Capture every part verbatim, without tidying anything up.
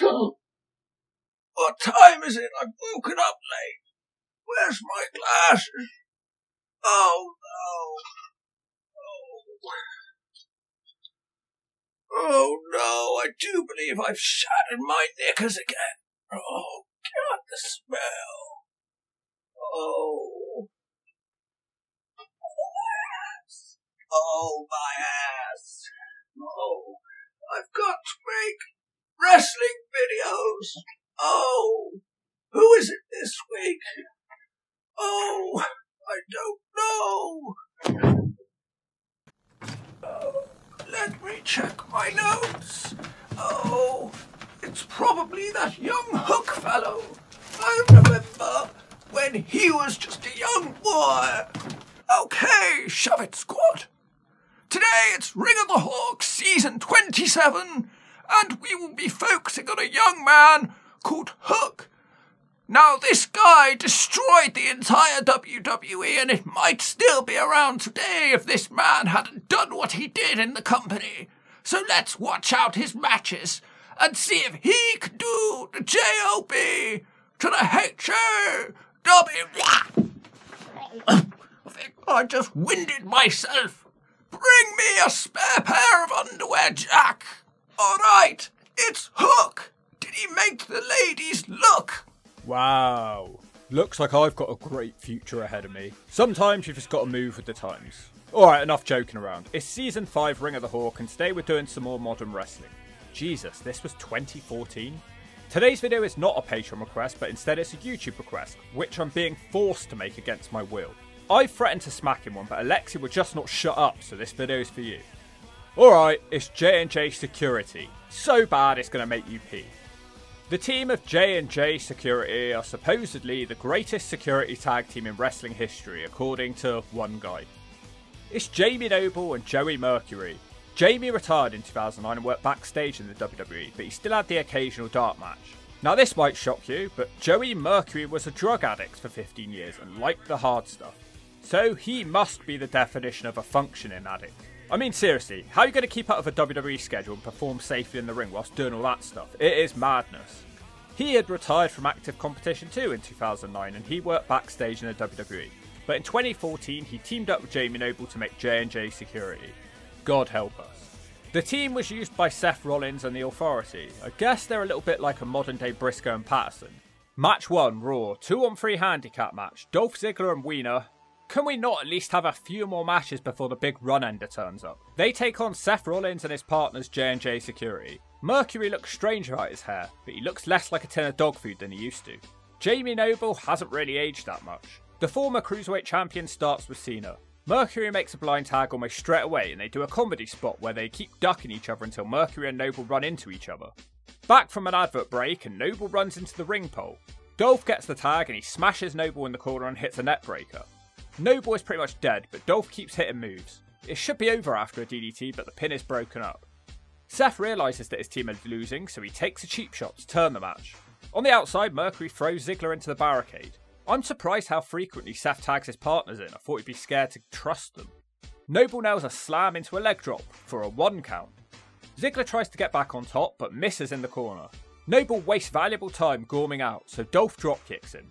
What time is it? I've woken up late. Where's my glasses? Oh, no. Oh. Oh, no. I do believe I've shattered my knickers again. Oh, God, the smell. Oh. Oh, my ass. Oh, I've got to make wrestling videos. Oh, who is it this week? Oh, I don't know. Oh, let me check my notes. Oh, it's probably that young Hook fellow. I remember when he was just a young boy. Okay, shove it, squad. Today it's Ring of the Hawk season twenty-seven, and we will be focusing on a young man called Hook. Now this guy destroyed the entire W W E, and it might still be around today if this man hadn't done what he did in the company. So let's watch out his matches and see if he can do the J O B to the H O W. I think I just winded myself. Bring me a spare pair of underwear, Jack. All right, it's Hook. Did he make the ladies look? Wow. Looks like I've got a great future ahead of me. Sometimes you've just got to move with the times. All right, enough joking around. It's season five Ring of the Hawk, and today we're doing some more modern wrestling. Jesus, this was twenty fourteen. Today's video is not a Patreon request, but instead it's a YouTube request, which I'm being forced to make against my will. I threatened to smack him one, but Alexei would just not shut up, so this video's for you. Alright, it's J and J Security. So bad it's gonna make you pee. The team of J and J Security are supposedly the greatest security tag team in wrestling history, according to one guy. It's Jamie Noble and Joey Mercury. Jamie retired in two thousand nine and worked backstage in the W W E, but he still had the occasional dark match. Now this might shock you, but Joey Mercury was a drug addict for fifteen years and liked the hard stuff. So he must be the definition of a functioning addict. I mean, seriously, how are you going to keep out of a W W E schedule and perform safely in the ring whilst doing all that stuff? It is madness. He had retired from active competition too in two thousand nine, and he worked backstage in the W W E. But in twenty fourteen, he teamed up with Jamie Noble to make J and J Security. God help us. The team was used by Seth Rollins and The Authority. I guess they're a little bit like a modern day Briscoe and Patterson. Match one, Raw, two on three handicap match, Dolph Ziggler and Wiener. Can we not at least have a few more matches before the big run-ender turns up? They take on Seth Rollins and his partners J and J Security. Mercury looks strange about his hair, but he looks less like a tin of dog food than he used to. Jamie Noble hasn't really aged that much. The former Cruiserweight champion starts with Cena. Mercury makes a blind tag almost straight away, and they do a comedy spot where they keep ducking each other until Mercury and Noble run into each other. Back from an advert break, and Noble runs into the ring pole. Dolph gets the tag and he smashes Noble in the corner and hits a net breaker. Noble is pretty much dead, but Dolph keeps hitting moves. It should be over after a D D T, but the pin is broken up. Seth realises that his team is losing, so he takes a cheap shot to turn the match. On the outside, Mercury throws Ziggler into the barricade. I'm surprised how frequently Seth tags his partners in. I thought he'd be scared to trust them. Noble nails a slam into a leg drop for a one count. Ziggler tries to get back on top, but misses in the corner. Noble wastes valuable time gorming out, so Dolph drop kicks him.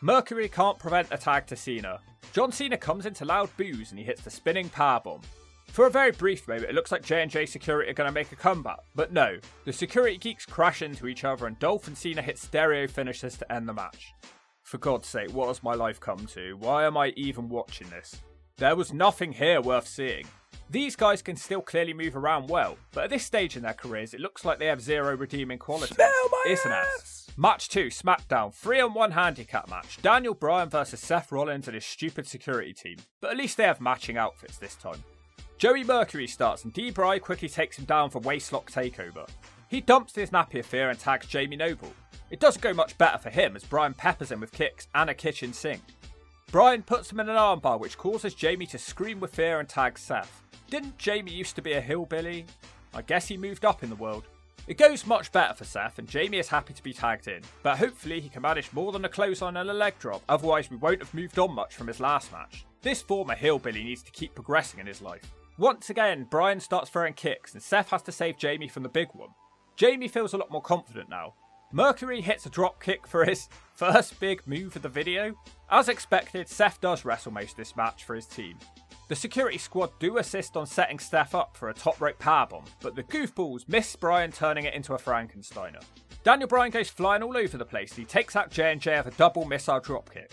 Mercury can't prevent a tag to Cena. John Cena comes into loud boos and he hits the spinning powerbomb. For a very brief moment, it looks like J and J Security are going to make a comeback, but no. The security geeks crash into each other and Dolph and Cena hit stereo finishes to end the match. For God's sake, what has my life come to? Why am I even watching this? There was nothing here worth seeing. These guys can still clearly move around well, but at this stage in their careers, it looks like they have zero redeeming qualities. It's an ass. Match two, SmackDown, three on one handicap match, Daniel Bryan versus Seth Rollins and his stupid security team, but at least they have matching outfits this time. Joey Mercury starts and Dee Bry quickly takes him down for waistlock takeover. He dumps his Napier Fear and tags Jamie Noble. It doesn't go much better for him as Bryan peppers him with kicks and a kitchen sink. Bryan puts him in an armbar which causes Jamie to scream with fear and tags Seth. Didn't Jamie used to be a hillbilly? I guess he moved up in the world. It goes much better for Seth and Jamie is happy to be tagged in, but hopefully he can manage more than a clothesline and a leg drop, otherwise we won't have moved on much from his last match. This former hillbilly needs to keep progressing in his life. Once again, Bryan starts throwing kicks and Seth has to save Jamie from the big one. Jamie feels a lot more confident now. Mercury hits a dropkick for his first big move of the video. As expected, Seth does wrestle most of this match for his team. The security squad do assist on setting Seth up for a top rope powerbomb, but the goofballs miss Bryan turning it into a Frankensteiner. Daniel Bryan goes flying all over the place and he takes out J and J with a double missile dropkick.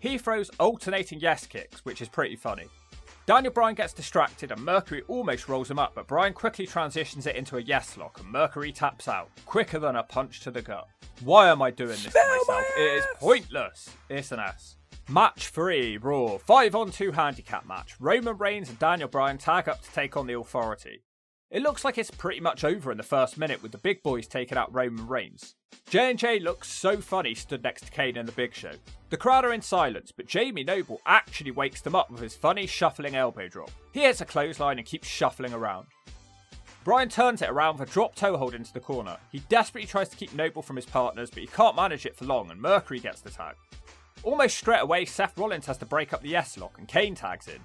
He throws alternating yes kicks, which is pretty funny. Daniel Bryan gets distracted and Mercury almost rolls him up, but Bryan quickly transitions it into a yes lock and Mercury taps out, quicker than a punch to the gut. Why am I doing this to myself? It is pointless. It's an ass. Match three, Raw. five on two handicap match. Roman Reigns and Daniel Bryan tag up to take on the Authority. It looks like it's pretty much over in the first minute with the big boys taking out Roman Reigns. J and J looks so funny stood next to Kane and the Big Show. The crowd are in silence, but Jamie Noble actually wakes them up with his funny shuffling elbow drop. He hits a clothesline and keeps shuffling around. Bryan turns it around with a drop toe hold into the corner. He desperately tries to keep Noble from his partners, but he can't manage it for long and Mercury gets the tag. Almost straight away, Seth Rollins has to break up the S lock and Kane tags in.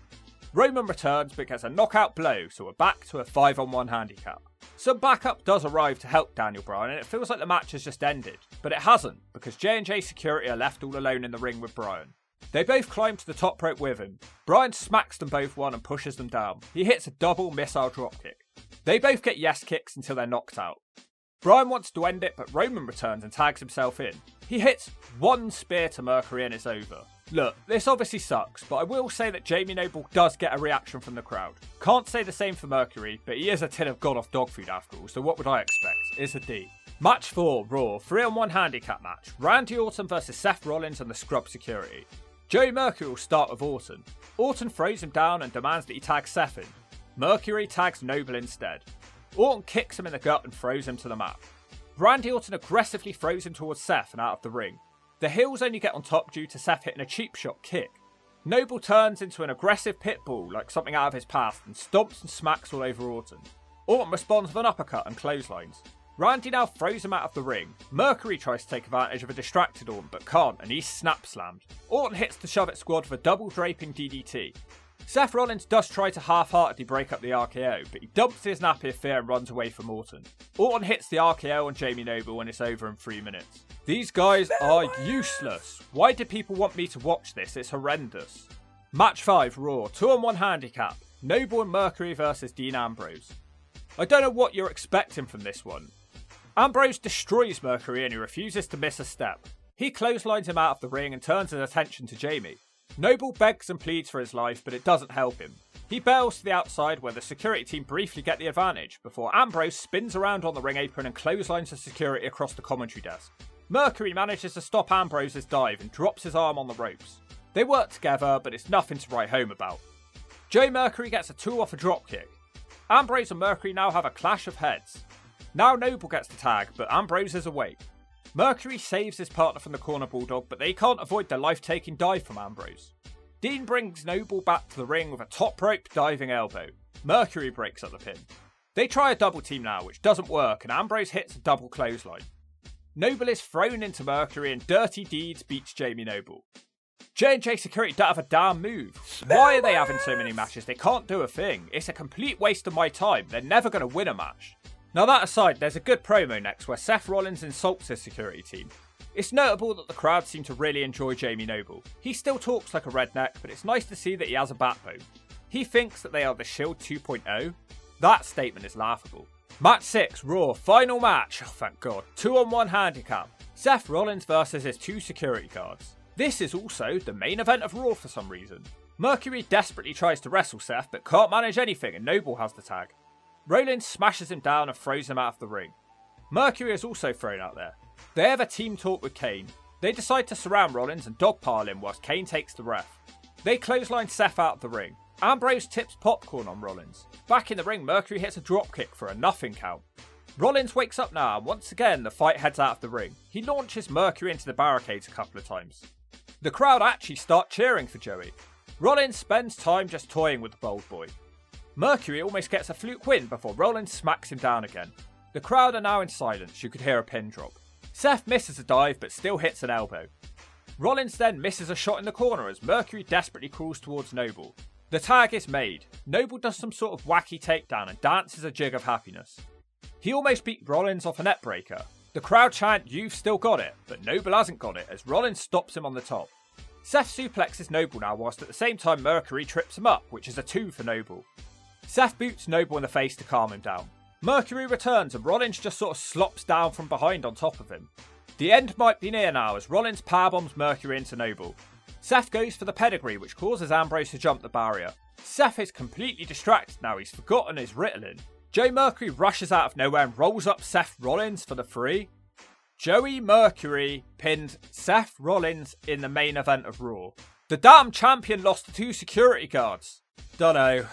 Roman returns but gets a knockout blow, so we're back to a five on one handicap. Some backup does arrive to help Daniel Bryan and it feels like the match has just ended, but it hasn't because J and J Security are left all alone in the ring with Bryan. They both climb to the top rope with him. Bryan smacks them both one and pushes them down. He hits a double missile dropkick. They both get yes kicks until they're knocked out. Bryan wants to end it but Roman returns and tags himself in. He hits one spear to Mercury and it's over. Look, this obviously sucks, but I will say that Jamie Noble does get a reaction from the crowd. Can't say the same for Mercury, but he is a tin of god-off dog food after all, so what would I expect? It's a D. Match four, Raw, three on one handicap match. Randy Orton versus Seth Rollins and the scrub security. Joey Mercury will start with Orton. Orton throws him down and demands that he tags Seth in. Mercury tags Noble instead. Orton kicks him in the gut and throws him to the mat. Randy Orton aggressively throws him towards Seth and out of the ring. The heels only get on top due to Seth hitting a cheap shot kick. Noble turns into an aggressive pit bull like something out of his past and stomps and smacks all over Orton. Orton responds with an uppercut and clotheslines. Randy now throws him out of the ring. Mercury tries to take advantage of a distracted Orton but can't and he's snap slammed. Orton hits the Shove It Squad with a double draping D D T. Seth Rollins does try to half-heartedly break up the R K O, but he dumps his Napier Fear and runs away from Orton. Orton hits the R K O on Jamie Noble and it's over in three minutes. These guys are useless. Why do people want me to watch this? It's horrendous. Match five, Raw, two on one handicap. Noble and Mercury versus Dean Ambrose. I don't know what you're expecting from this one. Ambrose destroys Mercury and he refuses to miss a step. He clotheslines him out of the ring and turns his attention to Jamie. Noble begs and pleads for his life, but it doesn't help him. He bails to the outside where the security team briefly get the advantage, before Ambrose spins around on the ring apron and clotheslines the security across the commentary desk. Mercury manages to stop Ambrose's dive and drops his arm on the ropes. They work together, but it's nothing to write home about. Joey Mercury gets a two off a dropkick. Ambrose and Mercury now have a clash of heads. Now Noble gets the tag, but Ambrose is awake. Mercury saves his partner from the corner bulldog, but they can't avoid the life-taking dive from Ambrose. Dean brings Noble back to the ring with a top rope diving elbow. Mercury breaks up the pin. They try a double team now, which doesn't work, and Ambrose hits a double clothesline. Noble is thrown into Mercury, and Dirty Deeds beats Jamie Noble. J and J Security don't have a damn move. Why are they having so many matches? They can't do a thing. It's a complete waste of my time. They're never going to win a match. Now that aside, there's a good promo next where Seth Rollins insults his security team. It's notable that the crowd seem to really enjoy Jamie Noble. He still talks like a redneck, but it's nice to see that he has a backbone. He thinks that they are the Shield two point oh. That statement is laughable. Match six, Raw, final match, oh thank god, two on one handicap. Seth Rollins versus his two security guards. This is also the main event of Raw for some reason. Mercury desperately tries to wrestle Seth, but can't manage anything and Noble has the tag. Rollins smashes him down and throws him out of the ring. Mercury is also thrown out there. They have a team talk with Kane. They decide to surround Rollins and dogpile him whilst Kane takes the ref. They clothesline Seth out of the ring. Ambrose tips popcorn on Rollins. Back in the ring, Mercury hits a dropkick for a nothing count. Rollins wakes up now and once again the fight heads out of the ring. He launches Mercury into the barricades a couple of times. The crowd actually start cheering for Joey. Rollins spends time just toying with the bold boy. Mercury almost gets a fluke win before Rollins smacks him down again. The crowd are now in silence, you could hear a pin drop. Seth misses a dive but still hits an elbow. Rollins then misses a shot in the corner as Mercury desperately crawls towards Noble. The tag is made. Noble does some sort of wacky takedown and dances a jig of happiness. He almost beat Rollins off a net breaker. The crowd chant, "You've still got it," but Noble hasn't got it as Rollins stops him on the top. Seth suplexes Noble now, whilst at the same time Mercury trips him up, which is a two for Noble. Seth boots Noble in the face to calm him down. Mercury returns and Rollins just sort of slops down from behind on top of him. The end might be near now as Rollins powerbombs Mercury into Noble. Seth goes for the pedigree, which causes Ambrose to jump the barrier. Seth is completely distracted now, he's forgotten his Ritalin. Joey Mercury rushes out of nowhere and rolls up Seth Rollins for the free. Joey Mercury pinned Seth Rollins in the main event of Raw. The damn champion lost to two security guards. Dunno.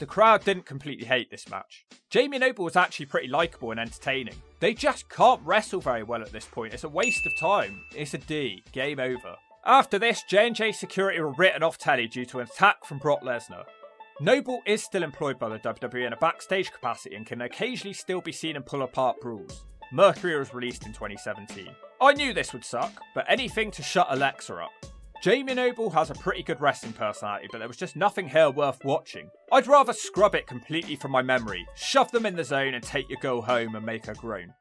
The crowd didn't completely hate this match. Jamie Noble was actually pretty likeable and entertaining. They just can't wrestle very well at this point. It's a waste of time. It's a D. Game over. After this, J and J Security were written off telly due to an attack from Brock Lesnar. Noble is still employed by the W W E in a backstage capacity and can occasionally still be seen in pull-apart brawls. Mercury was released in twenty seventeen. I knew this would suck, but anything to shut Alexa up. Jamie Noble has a pretty good wrestling personality, but there was just nothing here worth watching. I'd rather scrub it completely from my memory, shove them in the zone and take your girl home and make her groan.